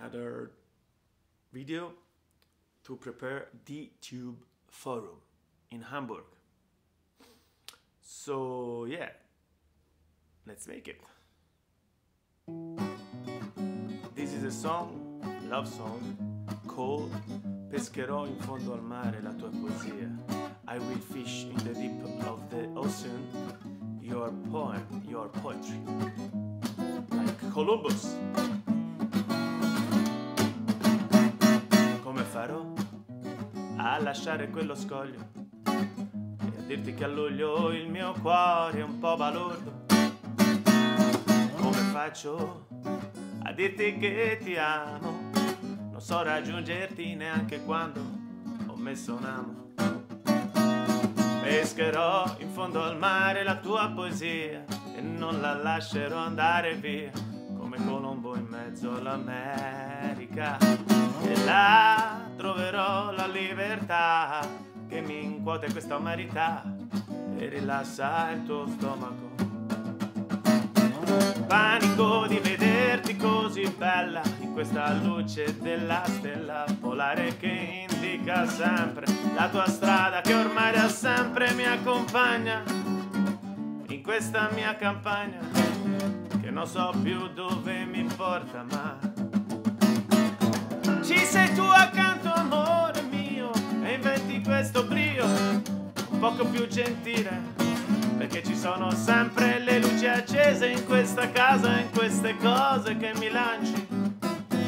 another video to prepare DTubeforum in Hamburg. So yeah, let's make it. This is a song, love song, called Pescherò in fondo al mare la tua poesia. I will fish in the deep of the ocean your poem, your poetry. Like Columbus. Come farò a lasciare quello scoglio e a dirti che a luglio il mio cuore è un po' balordo? Come faccio a dirti che ti amo? Non so raggiungerti neanche quando ho messo un amo. Pescherò in fondo al mare la tua poesia e non la lascerò andare via, come Colombo in mezzo all'America. E là troverò la libertà che mi incuote questa umanità e rilassa il tuo stomaco. Panico di vederti così bella in questa luce della stella polare che indica sempre la tua strada, che ormai da sempre mi accompagna in questa mia campagna che non so più dove mi porta, ma ci sei tu accanto, amore mio, e inventi questo brio un poco più gentile, perché ci sono sempre le luci accese in questa casa, in queste cose che mi lanci,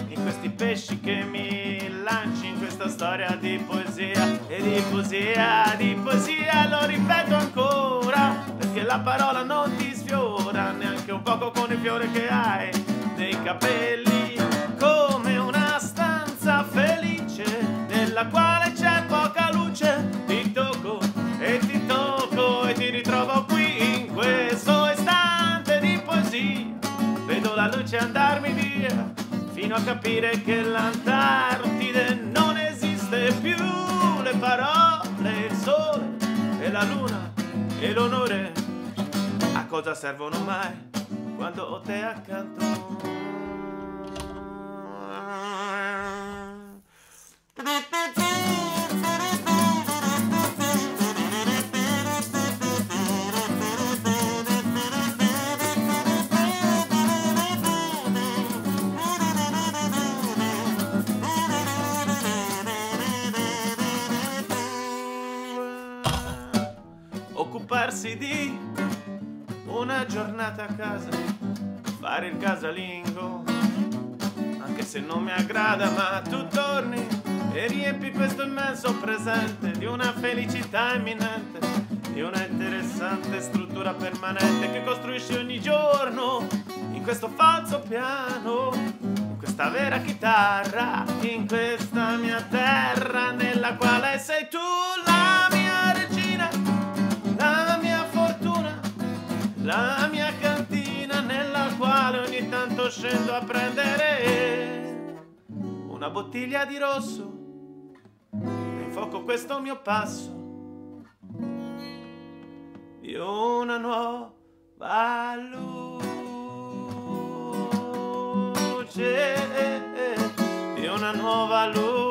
in questi pesci che mi lanci, in questa storia di poesia e di poesia, di poesia. Lo ripeto ancora, perché la parola non ti sfiora neanche un poco con il fiore che hai dei capelli, come una stanza felice nella quale c'è poca luce. Andarmi via fino a capire che l'Antartide non esiste più, le parole, il sole e la luna e l'onore a cosa servono mai quando ho te accanto? Occuparsi di una giornata a casa, fare il casalingo, anche se non mi aggrada, ma tu torni e riempi questo immenso presente di una felicità imminente, di una interessante struttura permanente che costruisci ogni giorno in questo falso piano, in questa vera chitarra, in questa mia terra nella quale sei tu la mia regina, la mia fortuna, la mia cantina nella quale ogni tanto scendo a prendere una bottiglia di rosso e infoco questo mio passo di una nuova luce, di una nuova luce.